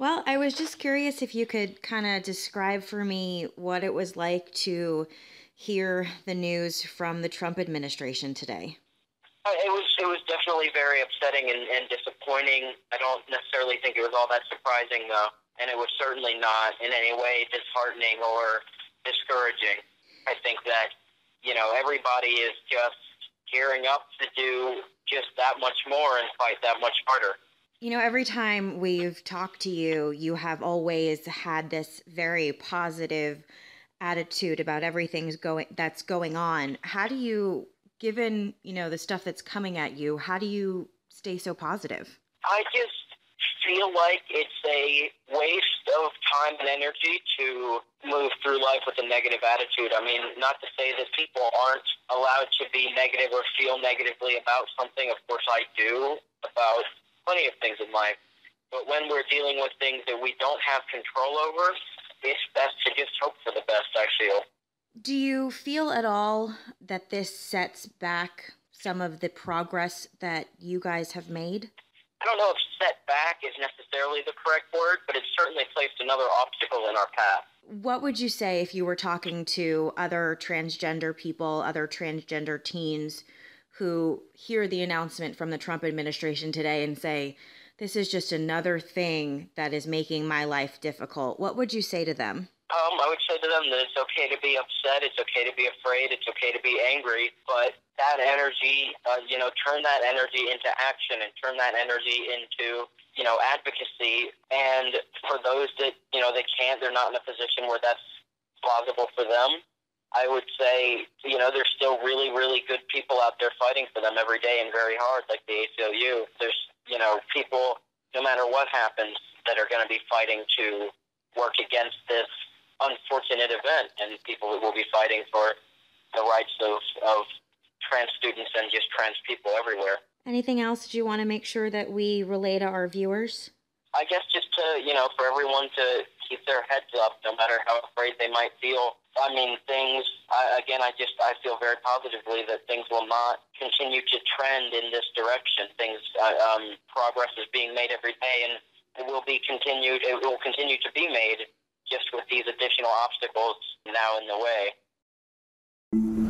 Well, I was just curious if you could kind of describe for me what it was like to hear the news from the Trump administration today. It was definitely very upsetting and disappointing. I don't necessarily think it was all that surprising, though, and it was certainly not in any way disheartening or discouraging. I think that, you know, everybody is just gearing up to do just that much more and fight that much harder. You know, every time we've talked to you, you have always had this very positive attitude about everything's that's going on. How do you, given, you know, the stuff that's coming at you, how do you stay so positive? I just feel like it's a waste of time and energy to move through life with a negative attitude. I mean, not to say that people aren't allowed to be negative or feel negatively about something. Of course I do, about plenty of things in life. But when we're dealing with things that we don't have control over, it's best to just hope for the best, I feel. Do you feel at all that this sets back some of the progress that you guys have made? I don't know if set back is necessarily the correct word, but it's certainly placed another obstacle in our path. What would you say if you were talking to other transgender people, other transgender teens who hear the announcement from the Trump administration today and say, this is just another thing that is making my life difficult? What would you say to them? I would say to them that it's okay to be upset, it's okay to be afraid, it's okay to be angry, but that energy, you know, turn that energy into action and turn that energy into, you know, advocacy. And for those that, you know, they can't, they're not in a position where that's plausible for them, I would say, you know, there's still really, really good people out there fighting for them every day and very hard, like the ACLU. There's, you know, people, no matter what happens, that are going to be fighting to work against this unfortunate event, and people who will be fighting for the rights of trans students and just trans people everywhere. Anything else do you want to make sure that we relay to our viewers? I guess just to, you know, for everyone to keep their heads up, no matter how afraid they might feel. I mean, things, I feel very positively that things will not continue to trend in this direction. Things, progress is being made every day, and it will continue to be made, just with these additional obstacles now in the way.